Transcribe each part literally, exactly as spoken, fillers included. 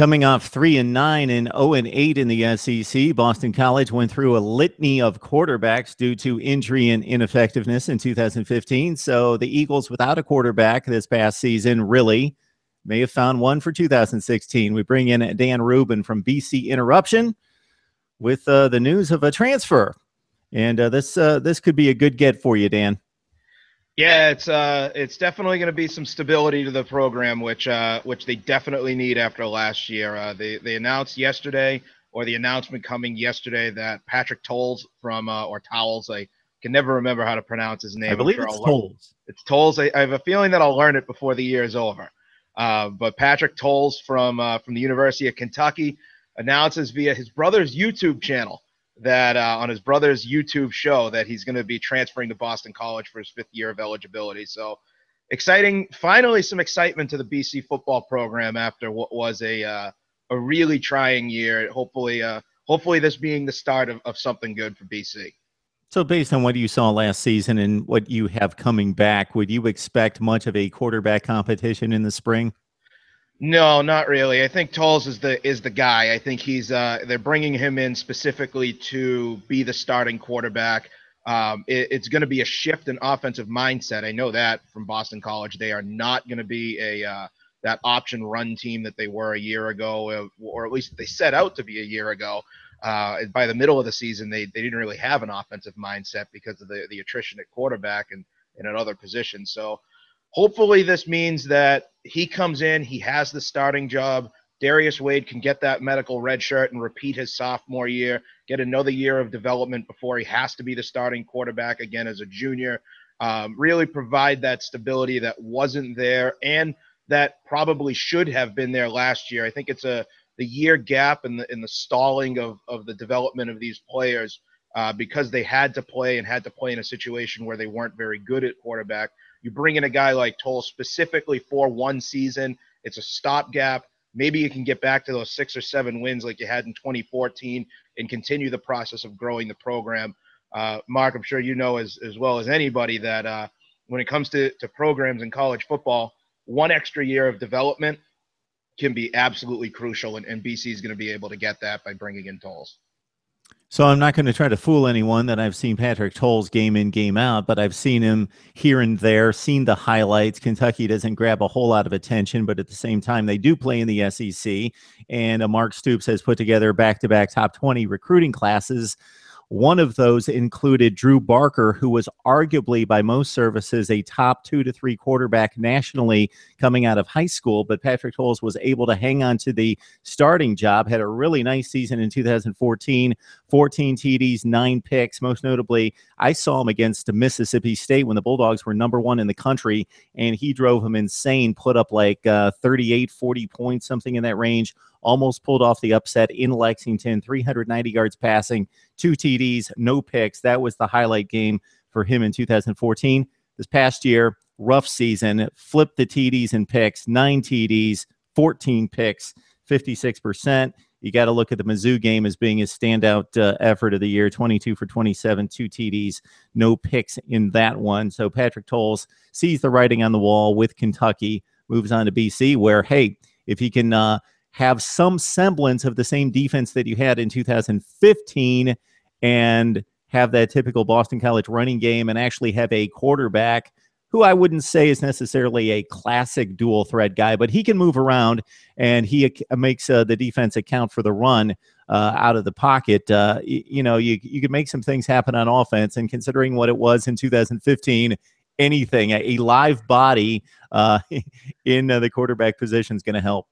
Coming off three and nine and zero and eight in the S E C, Boston College went through a litany of quarterbacks due to injury and ineffectiveness in two thousand fifteen. So the Eagles, without a quarterback this past season, really may have found one for two thousand sixteen. We bring in Dan Rubin from B C Interruption with uh, the news of a transfer, and uh, this uh, this could be a good get for you, Dan. Yeah, it's uh, it's definitely going to be some stability to the program, which uh, which they definitely need after last year. Uh, they they announced yesterday, or the announcement coming yesterday, that Patrick Towles from uh, or Towles, I can never remember how to pronounce his name. I believe sure it's Towles. It's Towles. I, I have a feeling that I'll learn it before the year is over. Uh, but Patrick Towles from uh, from the University of Kentucky announces via his brother's YouTube channel. That uh, on his brother's YouTube show that he's going to be transferring to Boston College for his fifth year of eligibility. So exciting, finally some excitement to the B C football program after what was a uh, a really trying year. Hopefully, uh, hopefully this being the start of, of something good for B C. So based on what you saw last season and what you have coming back, would you expect much of a quarterback competition in the spring? No, not really. I think Towles is the is the guy. I think he's uh, they're bringing him in specifically to be the starting quarterback. Um, it, it's going to be a shift in offensive mindset. I know that from Boston College. They are not going to be a uh, that option run team that they were a year ago, or at least they set out to be a year ago. Uh, by the middle of the season, they they didn't really have an offensive mindset because of the the attrition at quarterback and, and at other positions. So. Hopefully this means that he comes in, he has the starting job. Darius Wade can get that medical red shirt and repeat his sophomore year, get another year of development before he has to be the starting quarterback again as a junior, um, really provide that stability that wasn't there and that probably should have been there last year. I think it's a the year gap and the, and the stalling of, of the development of these players uh, because they had to play and had to play in a situation where they weren't very good at quarterback. You bring in a guy like Towles specifically for one season. It's a stopgap. Maybe you can get back to those six or seven wins like you had in twenty fourteen and continue the process of growing the program. Uh, Mark, I'm sure you know as, as well as anybody that uh, when it comes to, to programs in college football, one extra year of development can be absolutely crucial, and, and B C is going to be able to get that by bringing in Towles. So I'm not going to try to fool anyone that I've seen Patrick Towles game in, game out, but I've seen him here and there, seen the highlights. Kentucky doesn't grab a whole lot of attention, but at the same time, they do play in the S E C. And Mark Stoops has put together back-to-back top twenty recruiting classes. One of those included Drew Barker, who was arguably by most services a top two to three quarterback nationally coming out of high school. But Patrick Towles was able to hang on to the starting job, had a really nice season in two thousand fourteen. fourteen T Ds, nine picks. Most notably, I saw him against Mississippi State when the Bulldogs were number one in the country, and he drove him insane, put up like uh, thirty-eight, forty points, something in that range, almost pulled off the upset in Lexington, three hundred ninety yards passing, two T Ds, no picks. That was the highlight game for him in two thousand fourteen. This past year, rough season, flipped the T Ds and picks, nine T Ds, fourteen picks, fifty-six percent. You got to look at the Mizzou game as being his standout uh, effort of the year, twenty-two for twenty-seven, two T Ds, no picks in that one. So Patrick Towles sees the writing on the wall with Kentucky, moves on to B C where, hey, if he can uh, have some semblance of the same defense that you had in two thousand fifteen and have that typical Boston College running game and actually have a quarterback who I wouldn't say is necessarily a classic dual threat guy, but he can move around and he makes uh, the defense account for the run uh, out of the pocket. Uh, you, you know, you, you could make some things happen on offense, and considering what it was in two thousand fifteen, anything, a, a live body uh, in uh, the quarterback position is going to help.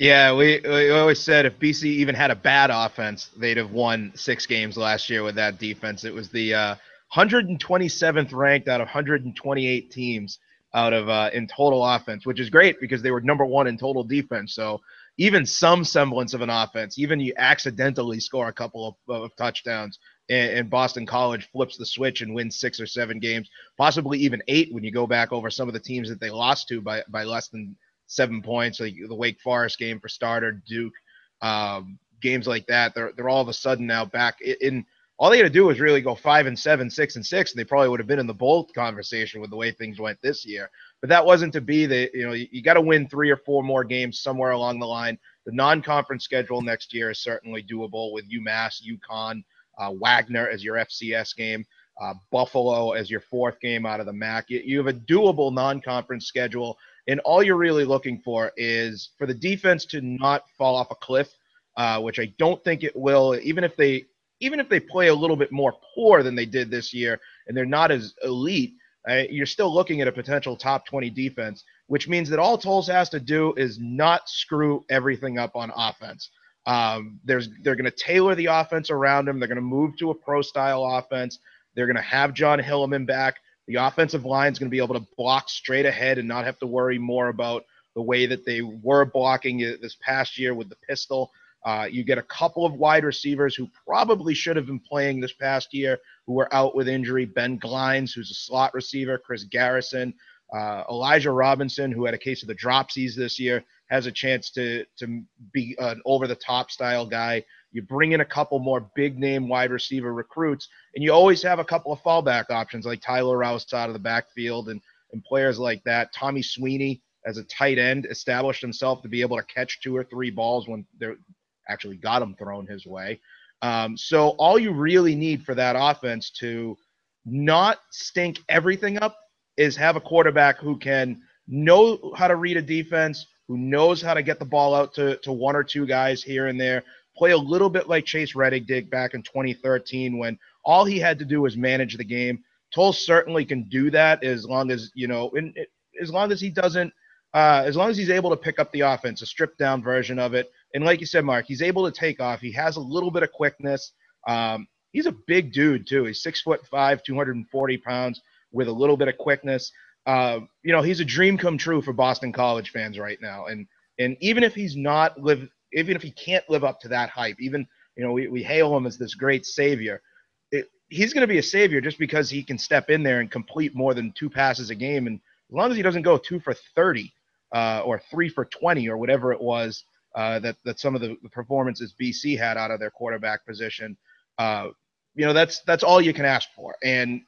Yeah, we, we always said if B C even had a bad offense, they'd have won six games last year with that defense. It was the uh, one hundred twenty-seventh ranked out of one hundred twenty-eight teams out of uh, in total offense, which is great because they were number one in total defense. So even some semblance of an offense, even you accidentally score a couple of, of touchdowns, and, and Boston College flips the switch and wins six or seven games, possibly even eight when you go back over some of the teams that they lost to by, by less than seven points, like the Wake Forest game for starter, Duke, um, games like that. They're they're all of a sudden now back in, in. All they had to do was really go five and seven, six and six, and they probably would have been in the bowl conversation with the way things went this year. but that wasn't to be. The, you know, you, you got to win three or four more games somewhere along the line. The non-conference schedule next year is certainly doable with UMass, UConn, uh, Wagner as your F C S game, uh, Buffalo as your fourth game out of the M A C. You, you have a doable non-conference schedule, and all you're really looking for is for the defense to not fall off a cliff, uh, which I don't think it will, even if they even if they play a little bit more poor than they did this year and they're not as elite. Uh, you're still looking at a potential top twenty defense, which means that all Towles has to do is not screw everything up on offense. Um, there's, they're going to tailor the offense around him. They're going to move to a pro-style offense. They're going to have John Hilleman back. The offensive line is going to be able to block straight ahead and not have to worry more about the way that they were blocking this past year with the pistol. Uh, you get a couple of wide receivers who probably should have been playing this past year who were out with injury. Ben Glynes, who's a slot receiver, Chris Garrison, uh, Elijah Robinson, who had a case of the dropsies this year, has a chance to, to be an over-the-top style guy. You bring in a couple more big-name wide receiver recruits, and you always have a couple of fallback options like Tyler Rouse out of the backfield and, and players like that. Tommy Sweeney, as a tight end, established himself to be able to catch two or three balls when they're – actually got him thrown his way. Um, so all you really need for that offense to not stink everything up is have a quarterback who can know how to read a defense, who knows how to get the ball out to, to one or two guys here and there, play a little bit like Chase Reddick did back in twenty thirteen when all he had to do was manage the game. Towles certainly can do that as long as, you know, and as long as he doesn't, uh, as long as he's able to pick up the offense, a stripped down version of it. And like you said, Mark, he's able to take off. He has a little bit of quickness. Um, he's a big dude, too. He's six foot five, two hundred forty pounds with a little bit of quickness. Uh, you know, he's a dream come true for Boston College fans right now. And and even if he's not live, even if he can't live up to that hype, even, you know, we, we hail him as this great savior. It, he's going to be a savior just because he can step in there and complete more than two passes a game. And as long as he doesn't go two for thirty uh, or three for twenty or whatever it was, Uh, that that some of the performances B C had out of their quarterback position, uh, you know, that's that's all you can ask for. And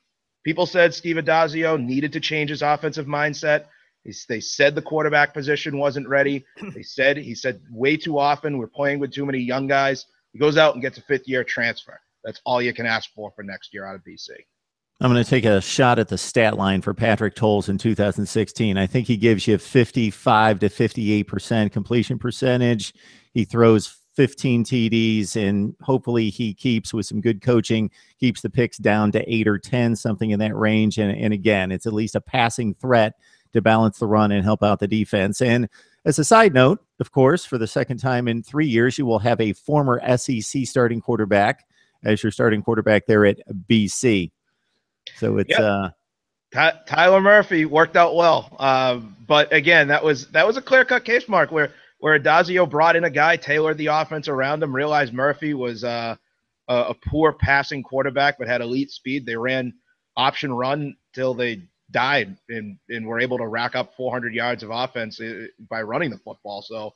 people said Steve Addazio needed to change his offensive mindset. He, they said the quarterback position wasn't ready. They said he said way too often we're playing with too many young guys. He goes out and gets a fifth year transfer. That's all you can ask for for next year out of B C. I'm going to take a shot at the stat line for Patrick Towles in two thousand sixteen. I think he gives you fifty-five to fifty-eight percent completion percentage. He throws fifteen T Ds, and hopefully he keeps, with some good coaching, keeps the picks down to eight or ten, something in that range. And, and again, it's at least a passing threat to balance the run and help out the defense. And as a side note, of course, for the second time in three years, you will have a former S E C starting quarterback as your starting quarterback there at B C. So it's yep. uh, Ty Tyler Murphy worked out well, uh, but again, that was that was a clear-cut case, Mark, where where Addazio brought in a guy, tailored the offense around him, realized Murphy was uh, a, a poor passing quarterback, but had elite speed. They ran option run till they died, and and were able to rack up four hundred yards of offense by running the football. So,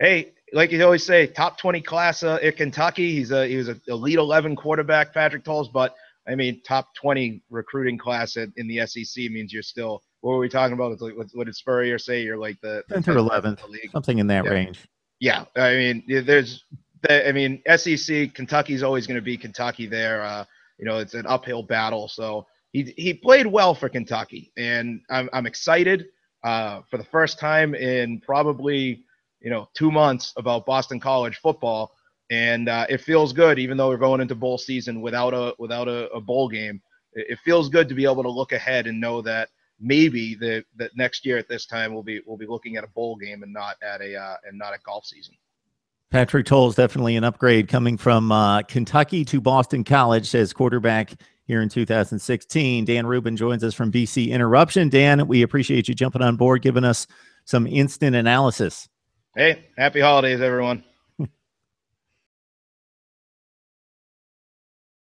hey, like you always say, top twenty class uh, at Kentucky. He's a he was an elite eleven quarterback, Patrick Towles, but I mean, top twenty recruiting class at, in the S E C means you're still, what were we talking about? It's like, what, what did Spurrier say? You're like the tenth or eleventh, something in that yeah. range. Yeah. I mean, there's, the, I mean, S E C, Kentucky's always going to be Kentucky there. Uh, you know, it's an uphill battle. So he, he played well for Kentucky, and I'm, I'm excited uh, for the first time in probably, you know, two months about Boston College football. And uh, it feels good, even though we're going into bowl season without a without a, a bowl game. It, it feels good to be able to look ahead and know that maybe the that next year at this time we'll be we'll be looking at a bowl game and not at a uh, and not a golf season. Patrick Towles, definitely an upgrade coming from uh, Kentucky to Boston College as quarterback here in two thousand sixteen. Dan Rubin joins us from B C Interruption. Dan, we appreciate you jumping on board, giving us some instant analysis. Hey, happy holidays, everyone.